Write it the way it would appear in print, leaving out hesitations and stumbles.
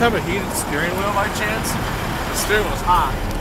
have a heated steering wheel by chance? The steering wheel's hot.